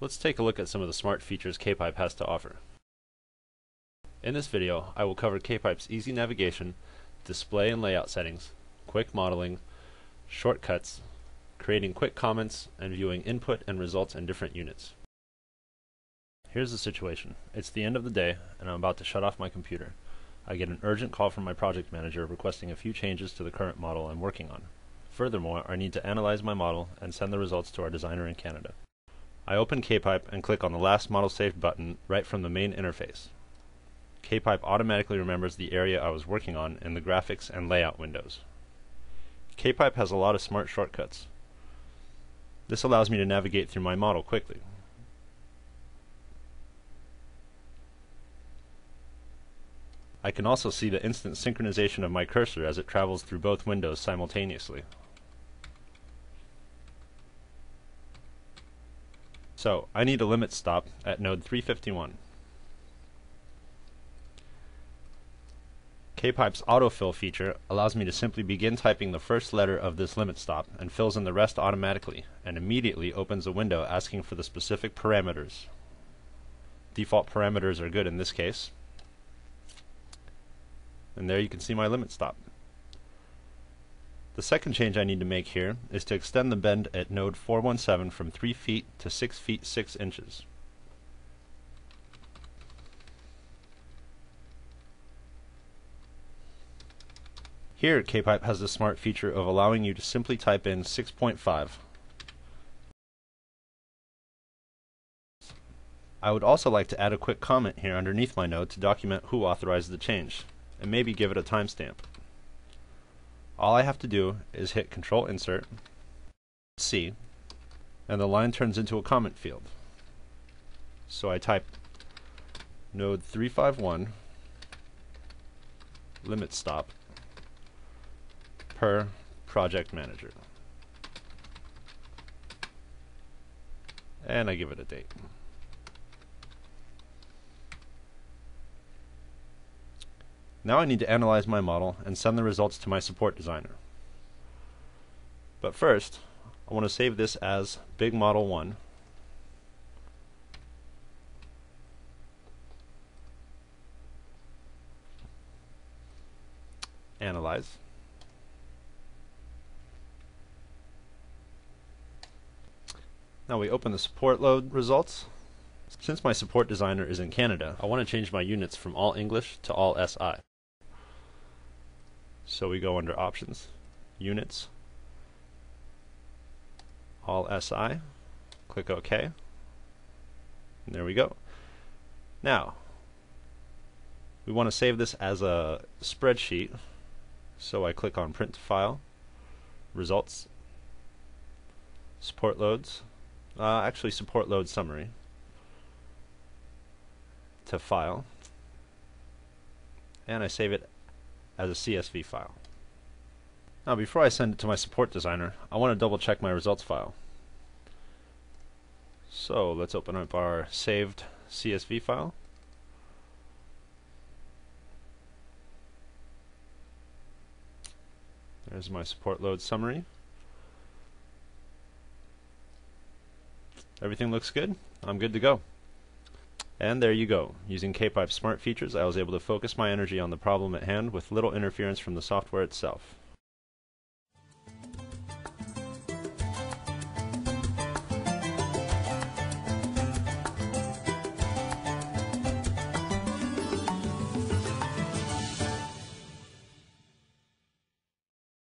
Let's take a look at some of the smart features CAEPIPE has to offer. In this video, I will cover CAEPIPE's easy navigation, display and layout settings, quick modeling, shortcuts, creating quick comments, and viewing input and results in different units. Here's the situation. It's the end of the day, and I'm about to shut off my computer. I get an urgent call from my project manager requesting a few changes to the current model I'm working on. Furthermore, I need to analyze my model and send the results to our designer in Canada. I open CAEPIPE and click on the last model saved button right from the main interface. CAEPIPE automatically remembers the area I was working on in the graphics and layout windows. CAEPIPE has a lot of smart shortcuts. This allows me to navigate through my model quickly. I can also see the instant synchronization of my cursor as it travels through both windows simultaneously. So, I need a limit stop at node 351. CAEPIPE's autofill feature allows me to simply begin typing the first letter of this limit stop and fills in the rest automatically, and immediately opens a window asking for the specific parameters. Default parameters are good in this case. And there you can see my limit stop. The second change I need to make here is to extend the bend at node 417 from 3 feet to 6 feet 6 inches. Here, CAEPIPE has the smart feature of allowing you to simply type in 6.5. I would also like to add a quick comment here underneath my node to document who authorized the change, and maybe give it a timestamp. All I have to do is hit Control Insert, C, and the line turns into a comment field. So I type node 351 limit stop per project manager. And I give it a date. Now I need to analyze my model and send the results to my support designer. But first, I want to save this as Big Model 1. Analyze. Now we open the support load results. Since my support designer is in Canada, I want to change my units from all English to all SI. So we go under Options, Units, All SI, click OK, and there we go. Now, we want to save this as a spreadsheet, so I click on Print to File, Results, Support Loads, actually Support Load Summary, to File, and I save it as a CSV file. Now before I send it to my support designer, I want to double check my results file. So let's open up our saved CSV file. There's my support load summary. Everything looks good. I'm good to go. And there you go. Using CAEPIPE's smart features, I was able to focus my energy on the problem at hand with little interference from the software itself.